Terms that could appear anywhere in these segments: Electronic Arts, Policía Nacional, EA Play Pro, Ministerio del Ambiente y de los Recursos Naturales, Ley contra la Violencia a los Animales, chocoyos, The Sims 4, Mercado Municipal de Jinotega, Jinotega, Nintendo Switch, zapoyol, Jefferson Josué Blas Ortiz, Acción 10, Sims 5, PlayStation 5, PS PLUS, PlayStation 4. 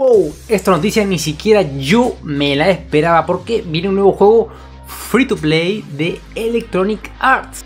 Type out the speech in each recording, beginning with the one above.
Wow, esta noticia ni siquiera yo me la esperaba porque viene un nuevo juego free to play de Electronic Arts.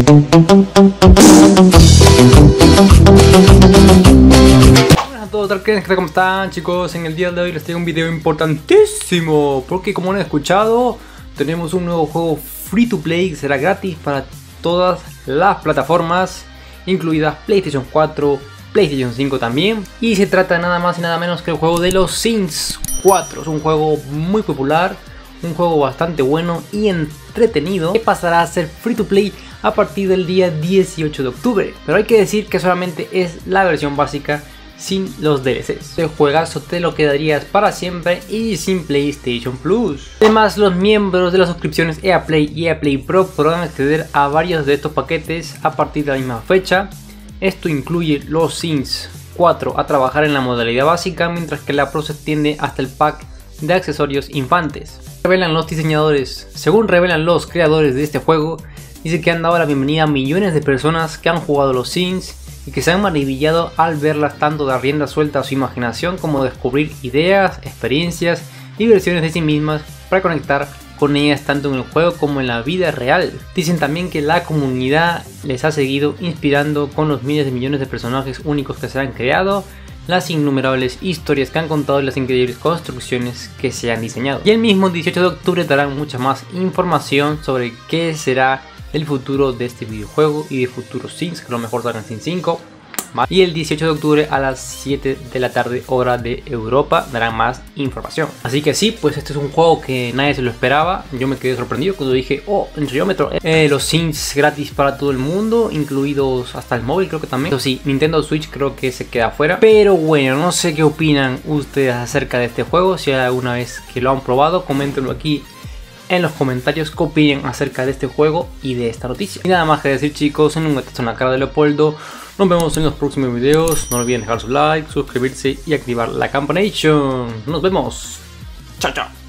Hola a todos, ¿qué tal? ¿Cómo están, chicos? En el día de hoy les traigo un video importantísimo porque, como han escuchado, tenemos un nuevo juego free to play que será gratis para todas las plataformas, incluidas PlayStation 4, PlayStation 5 también, y se trata nada más y nada menos que el juego de los Sims 4. Es un juego muy popular, un juego bastante bueno y entretenido que pasará a ser free to play a partir del día 18 de octubre, pero hay que decir que solamente es la versión básica sin los DLCs. El juegazo te lo quedarías para siempre y sin PlayStation PLUS. Además, los miembros de las suscripciones EA Play y EA Play Pro podrán acceder a varios de estos paquetes a partir de la misma fecha. Esto incluye los Sims 4 a trabajar en la modalidad básica, mientras que la Pro se extiende hasta el pack de accesorios infantes. Revelan los diseñadores. Según revelan los creadores de este juego, dice que han dado la bienvenida a millones de personas que han jugado los Sims y que se han maravillado al verlas tanto dar rienda suelta a su imaginación como descubrir ideas, experiencias y versiones de sí mismas para conectar con ellas tanto en el juego como en la vida real. Dicen también que la comunidad les ha seguido inspirando con los miles de millones de personajes únicos que se han creado, las innumerables historias que han contado y las increíbles construcciones que se han diseñado. Y el mismo 18 de octubre darán mucha más información sobre qué será el futuro de este videojuego y de futuros Sims, que a lo mejor darán Sims 5. Y el 18 de octubre a las 7 de la tarde hora de Europa darán más información. Así que sí, pues este es un juego que nadie se lo esperaba. Yo me quedé sorprendido cuando dije, oh, en Geómetro, los Sims gratis para todo el mundo, incluidos hasta el móvil creo que también. Eso sí, Nintendo Switch creo que se queda afuera. Pero bueno, no sé qué opinan ustedes acerca de este juego. Si hay alguna vez que lo han probado, coméntenlo aquí en los comentarios que opinen acerca de este juego y de esta noticia. Y nada más que decir, chicos, en un gatito en la cara de Leopoldo. Nos vemos en los próximos videos. No olviden dejar su like, suscribirse y activar la campanita. Nos vemos. Chao, chao.